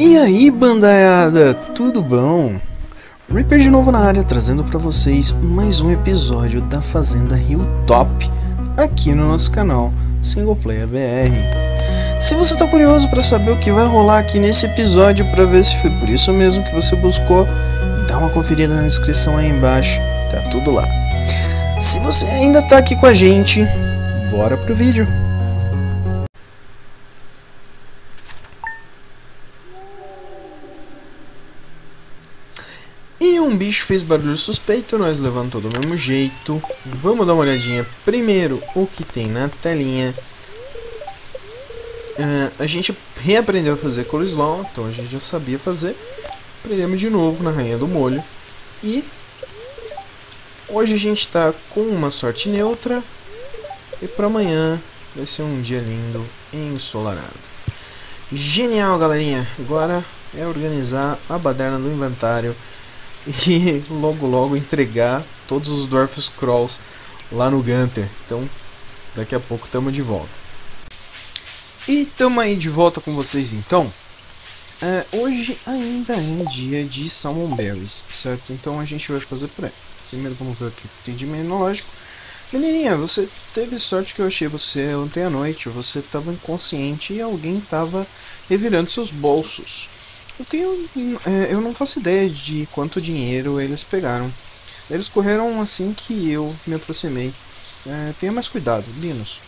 E aí, bandaiada, tudo bom? Reaper de novo na área, trazendo para vocês mais um episódio da Fazenda Hilltop aqui no nosso canal Singleplayer BR. Se você tá curioso para saber o que vai rolar aqui nesse episódio, para ver se foi por isso mesmo que você buscou, dá uma conferida na descrição aí embaixo, tá tudo lá. Se você ainda tá aqui com a gente, bora pro vídeo. E um bicho fez barulho suspeito, nós levantamos do mesmo jeito. Vamos dar uma olhadinha primeiro o que tem na telinha. A gente reaprendeu a fazer coleslaw, então a gente já sabia fazer. Aprendemos de novo na Rainha do Molho. E hoje a gente tá com uma sorte neutra. E para amanhã vai ser um dia lindo e ensolarado. Genial, galerinha! Agora é organizar a baderna do inventário e logo logo entregar todos os Dwarf Scrolls lá no Gunther. Então daqui a pouco tamo de volta. E tamo aí de volta com vocês então. Hoje ainda é dia de Salmon Berries, certo? Então a gente vai fazer pré. Primeiro vamos ver o que tem de menológico. Menininha, você teve sorte que eu achei você ontem à noite. Você tava inconsciente e alguém tava revirando seus bolsos. Eu não faço ideia de quanto dinheiro eles pegaram. Eles correram assim que eu me aproximei. Tenha mais cuidado, Linus.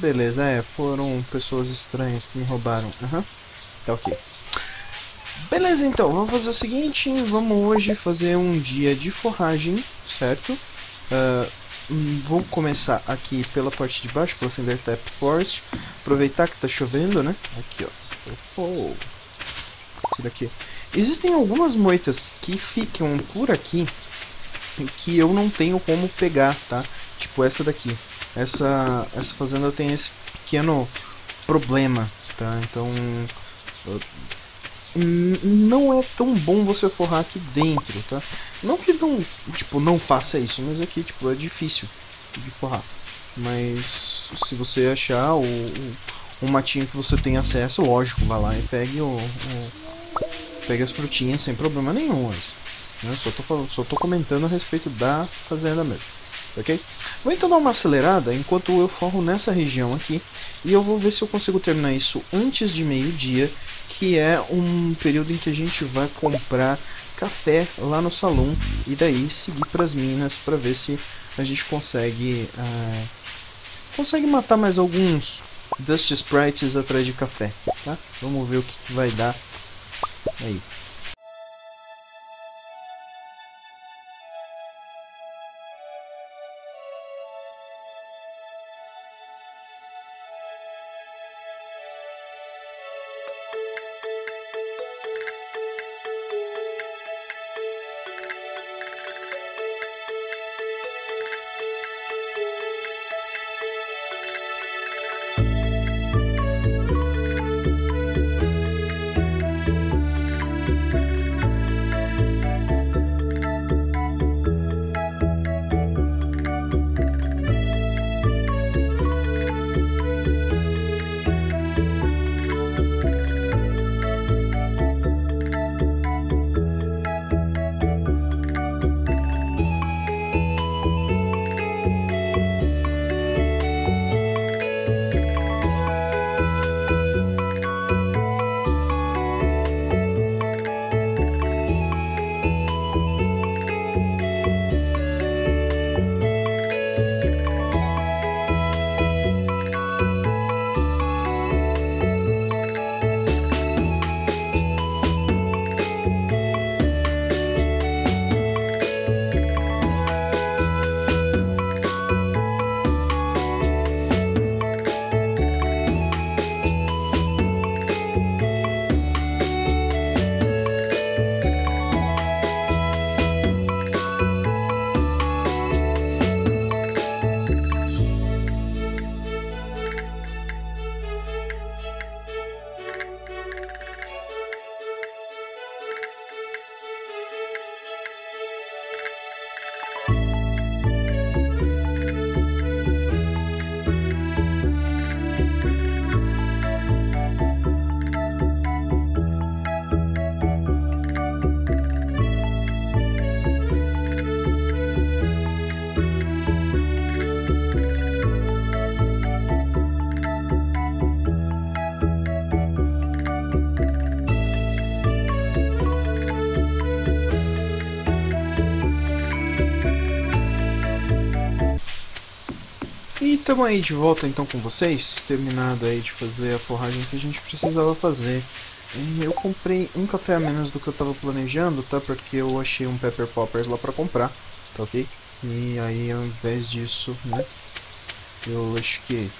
Beleza, foram pessoas estranhas que me roubaram. Tá ok. Beleza, então, vamos fazer o seguinte. Vamos hoje fazer um dia de forragem, certo? Vou começar aqui pela parte de baixo, pela Cindersap Forest. Aproveitar que tá chovendo, né? Aqui, ó. Opa. Daqui. Existem algumas moitas que ficam por aqui que eu não tenho como pegar, tá? Tipo essa daqui. Essa fazenda tem esse pequeno problema, tá? Então não é tão bom você forrar aqui dentro, tá? Não que não faça isso, mas aqui é difícil de forrar. Mas se você achar o matinho que você tem acesso, lógico, vá lá e pegue Pega as frutinhas sem problema nenhum, né? Só tô comentando a respeito da fazenda mesmo, ok? Vou então dar uma acelerada enquanto eu forro nessa região aqui. E eu vou ver se eu consigo terminar isso antes de meio-dia, que é um período em que a gente vai comprar café lá no salão. E daí seguir para as minas para ver se a gente consegue matar mais alguns Dust Sprites atrás de café, tá? Vamos ver o que vai dar aí. Estamos aí de volta então com vocês, terminado aí de fazer a forragem que a gente precisava fazer. Eu comprei um café a menos do que eu estava planejando, tá? Porque eu achei um Pepper Poppers lá para comprar, tá ok? E aí ao invés disso, né? Eu acho que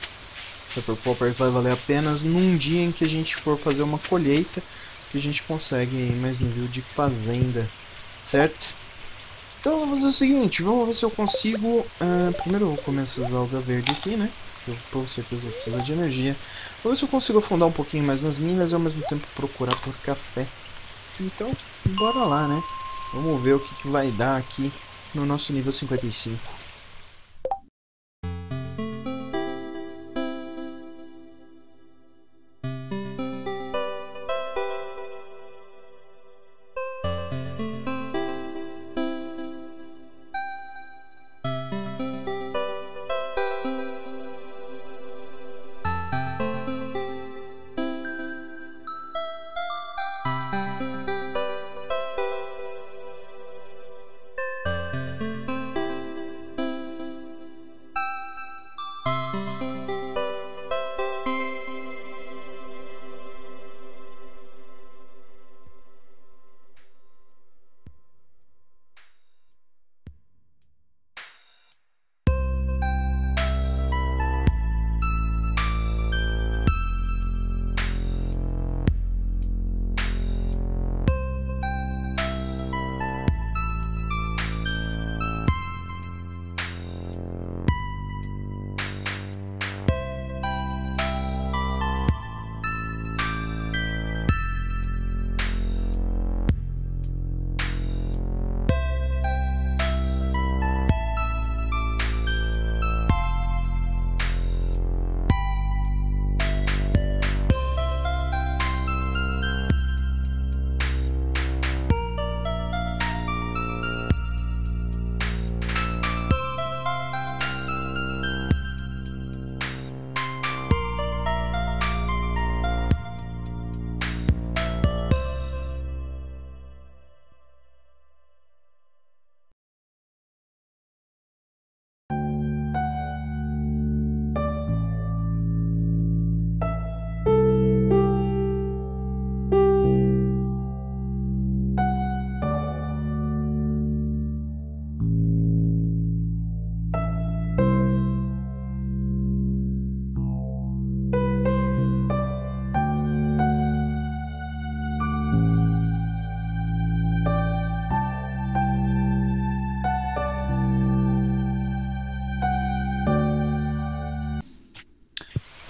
Pepper Poppers vai valer apenas num dia em que a gente for fazer uma colheita, que a gente consegue aí mais nível de fazenda, certo? Então eu vou fazer o seguinte, vamos ver se eu consigo... primeiro eu vou comer essas algas verdes aqui, né? Eu com certeza vou precisar de energia. Vou ver se eu consigo afundar um pouquinho mais nas minas e ao mesmo tempo procurar por café. Então, bora lá, né? Vamos ver o que, que vai dar aqui no nosso nível 55.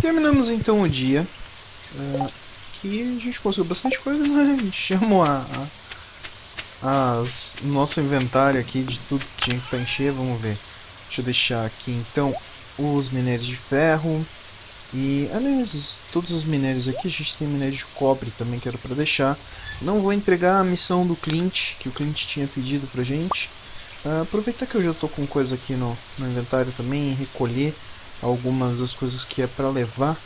Terminamos então o dia, que a gente conseguiu bastante coisa, né? A gente chamou o nosso inventário aqui de tudo que tinha para encher. Vamos ver, deixa eu deixar aqui então os minérios de ferro e além de todos os minérios aqui, a gente tem minério de cobre também que era para deixar. Não vou entregar a missão do Clint, que o Clint tinha pedido pra gente. Aproveitar que eu já tô com coisa aqui no inventário também, recolher algumas das coisas que é para levar.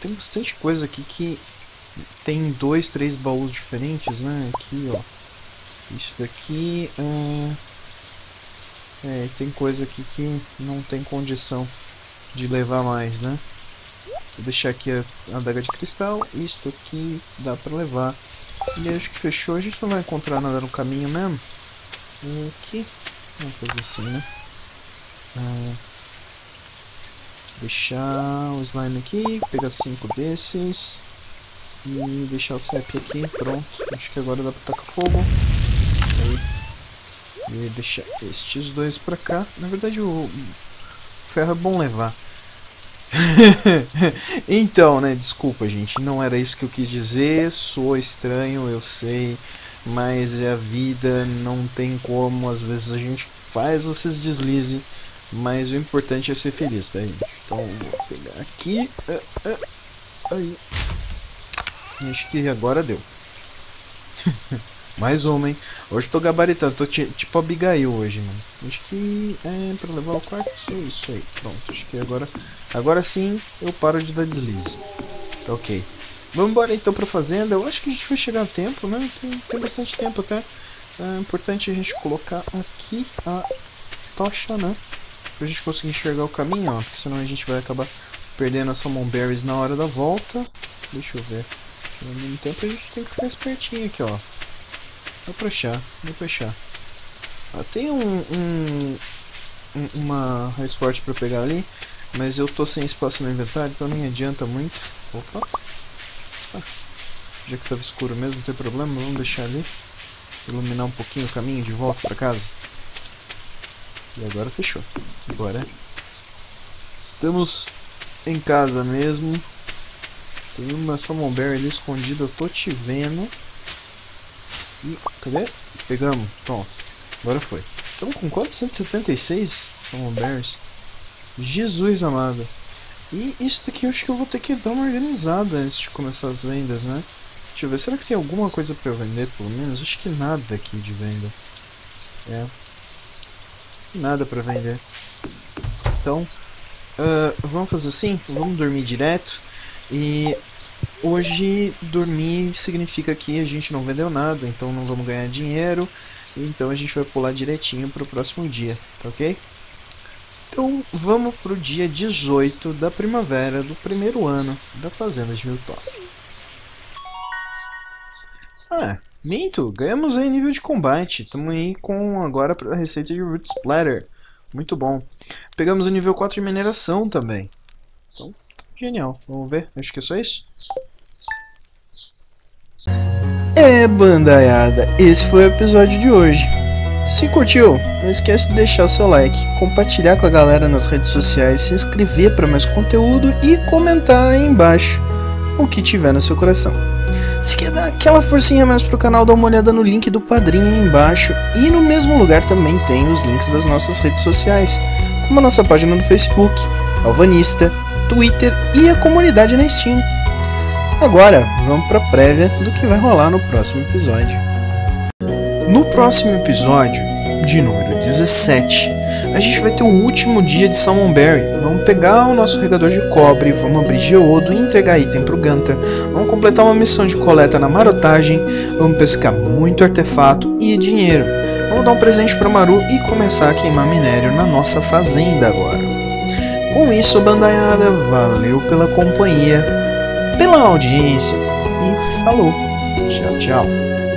Tem bastante coisa aqui que tem 2, 3 baús diferentes, né? Aqui, ó, isso daqui tem coisa aqui que não tem condição de levar mais, né? Vou deixar aqui a adaga de cristal, isso aqui dá para levar e acho que fechou. A gente não vai encontrar nada no caminho mesmo. Aqui vamos fazer assim, né? Deixar o slime aqui, pegar 5 desses e deixar o sap aqui, pronto. Acho que agora dá pra tacar fogo. E deixar estes dois pra cá. Na verdade o ferro é bom levar. Então, né, desculpa gente, não era isso que eu quis dizer. Sou estranho, eu sei, mas é a vida, não tem como. Às vezes a gente faz, vocês deslizem. Mas o importante é ser feliz, tá gente? Então vou pegar aqui. Aí. Acho que agora deu. Mais uma, hein? Hoje tô gabaritado, tô tipo Abigail hoje, mano. Acho que é pra levar o quarto, isso aí. Pronto, acho que agora sim eu paro de dar deslize. Tá ok. Vamos embora então pra fazenda. Eu acho que a gente vai chegar a tempo, né? Tem bastante tempo até. É importante a gente colocar aqui a tocha, né? pra gente conseguir enxergar o caminho, ó, porque senão a gente vai acabar perdendo as Salmon Berries na hora da volta. Deixa eu ver. Ao mesmo tempo a gente tem que ficar espertinho aqui, ó. Vou puxar. Ah, tem uma raiz forte pra pegar ali, mas eu tô sem espaço no inventário, então nem adianta muito. Opa! Ah, já que tava escuro mesmo, não tem problema, vamos deixar ali. Iluminar um pouquinho o caminho de volta pra casa. E agora fechou. Bora. Estamos em casa mesmo. Tem uma Salmon Berry ali escondida, eu tô te vendo. E, cadê? Pegamos, pronto. Agora foi. Estamos com 476 Salmon Berries. Jesus amado. E isso daqui eu acho que eu vou ter que dar uma organizada antes de começar as vendas, né? Deixa eu ver, será que tem alguma coisa pra eu vender, pelo menos? Acho que nada aqui de venda. É. Nada pra vender. Então, vamos fazer assim? Vamos dormir direto. E hoje dormir significa que a gente não vendeu nada, então não vamos ganhar dinheiro. Então a gente vai pular direitinho pro próximo dia, tá ok? Então vamos pro dia 18 da primavera do primeiro ano da Fazenda de Hilltop. Ah, minto! Ganhamos aí nível de combate. Estamos aí com agora a receita de Root Splatter. Muito bom. Pegamos o nível 4 de mineração também. Então, genial. Vamos ver? Acho que é só isso. É, bandaiada, esse foi o episódio de hoje. Se curtiu, não esquece de deixar o seu like, compartilhar com a galera nas redes sociais, se inscrever para mais conteúdo e comentar aí embaixo o que tiver no seu coração. Se quer dar aquela forcinha mais pro canal, dá uma olhada no link do padrinho aí embaixo, e no mesmo lugar também tem os links das nossas redes sociais, como a nossa página no Facebook, Alvanista, Twitter e a comunidade na Steam. Agora, vamos para a prévia do que vai rolar no próximo episódio. No próximo episódio, de número 17, a gente vai ter o último dia de Salmon Berry. Vamos pegar o nosso regador de cobre, vamos abrir geodo e entregar item pro Gunther. Vamos completar uma missão de coleta na marotagem, vamos pescar muito artefato e dinheiro. Vamos dar um presente para Maru e começar a queimar minério na nossa fazenda agora. Com isso, bandaiada, valeu pela companhia, pela audiência e falou, tchau, tchau.